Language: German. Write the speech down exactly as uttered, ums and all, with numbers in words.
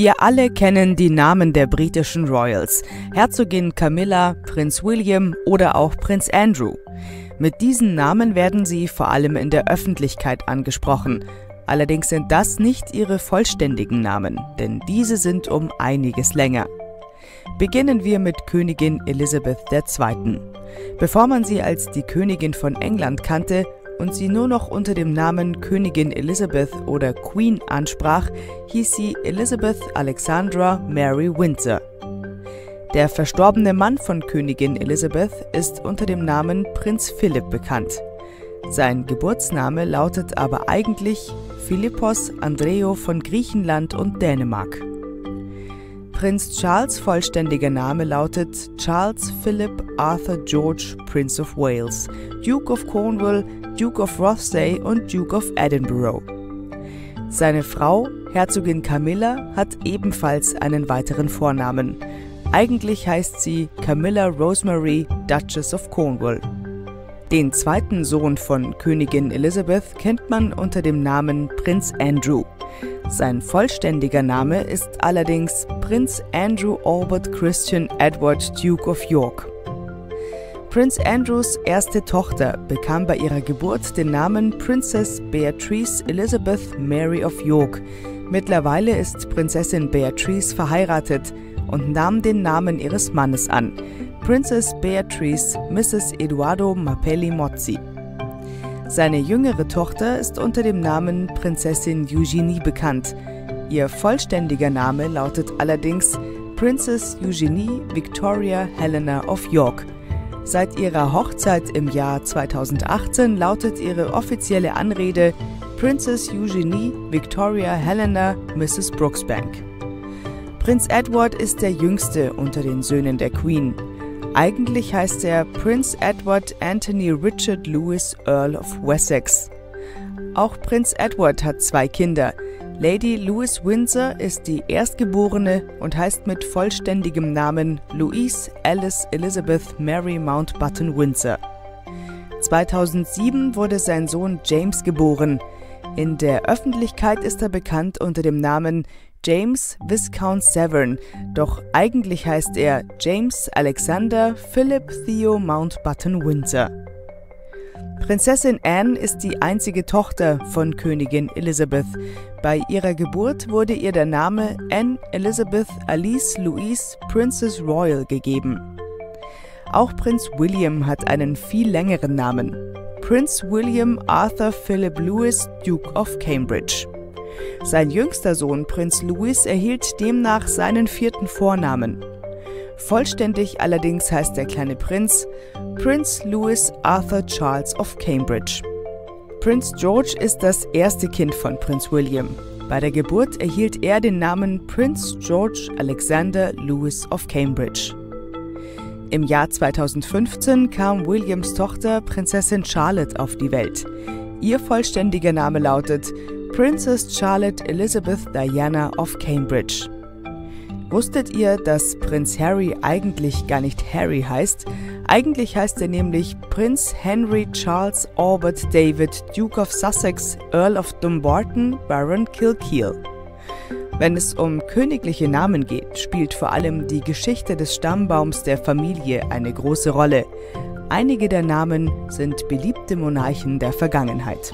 Wir alle kennen die Namen der britischen Royals, Herzogin Camilla, Prinz William oder auch Prinz Andrew. Mit diesen Namen werden sie vor allem in der Öffentlichkeit angesprochen. Allerdings sind das nicht ihre vollständigen Namen, denn diese sind um einiges länger. Beginnen wir mit Königin Elizabeth der Zweiten. Bevor man sie als die Königin von England kannte und sie nur noch unter dem Namen Königin Elizabeth oder Queen ansprach, hieß sie Elizabeth Alexandra Mary Windsor. Der verstorbene Mann von Königin Elizabeth ist unter dem Namen Prinz Philipp bekannt. Sein Geburtsname lautet aber eigentlich Philippos Andreo von Griechenland und Dänemark. Prinz Charles' vollständiger Name lautet Charles Philip Arthur George, Prince of Wales, Duke of Cornwall, Duke of Rothesay und Duke of Edinburgh. Seine Frau, Herzogin Camilla, hat ebenfalls einen weiteren Vornamen. Eigentlich heißt sie Camilla Rosemary, Duchess of Cornwall. Den zweiten Sohn von Königin Elizabeth kennt man unter dem Namen Prinz Andrew. Sein vollständiger Name ist allerdings Prinz Andrew Albert Christian Edward, Duke of York. Prinz Andrews erste Tochter bekam bei ihrer Geburt den Namen Princess Beatrice Elizabeth Mary of York. Mittlerweile ist Prinzessin Beatrice verheiratet und nahm den Namen ihres Mannes an, Princess Beatrice, Misses Edoardo Mappelli-Mozzi. Seine jüngere Tochter ist unter dem Namen Prinzessin Eugenie bekannt. Ihr vollständiger Name lautet allerdings Princess Eugenie Victoria Helena of York. Seit ihrer Hochzeit im Jahr zweitausendachtzehn lautet ihre offizielle Anrede Princess Eugenie Victoria Helena, Misses Brooksbank. Prinz Edward ist der jüngste unter den Söhnen der Queen. Eigentlich heißt er Prince Edward Anthony Richard Lewis, Earl of Wessex. Auch Prinz Edward hat zwei Kinder. Lady Louise Windsor ist die Erstgeborene und heißt mit vollständigem Namen Louise Alice Elizabeth Mary Mountbatten-Windsor. zweitausendsieben wurde sein Sohn James geboren. In der Öffentlichkeit ist er bekannt unter dem Namen James Viscount Severn, doch eigentlich heißt er James Alexander Philip Theo Mountbatten-Windsor. Prinzessin Anne ist die einzige Tochter von Königin Elizabeth. Bei ihrer Geburt wurde ihr der Name Anne Elizabeth Alice Louise, Princess Royal, gegeben. Auch Prinz William hat einen viel längeren Namen, Prince William Arthur Philip Louis, Duke of Cambridge. Sein jüngster Sohn, Prinz Louis, erhielt demnach seinen vierten Vornamen. Vollständig allerdings heißt der kleine Prinz Prince Louis Arthur Charles of Cambridge. Prinz George ist das erste Kind von Prinz William. Bei der Geburt erhielt er den Namen Prince George Alexander Louis of Cambridge. Im Jahr zweitausendfünfzehn kam Williams Tochter, Prinzessin Charlotte, auf die Welt. Ihr vollständiger Name lautet Princess Charlotte Elizabeth Diana of Cambridge. Wusstet ihr, dass Prinz Harry eigentlich gar nicht Harry heißt? Eigentlich heißt er nämlich Prinz Henry Charles Albert David, Duke of Sussex, Earl of Dumbarton, Baron Kilkeel. Wenn es um königliche Namen geht, spielt vor allem die Geschichte des Stammbaums der Familie eine große Rolle. Einige der Namen sind beliebte Monarchen der Vergangenheit.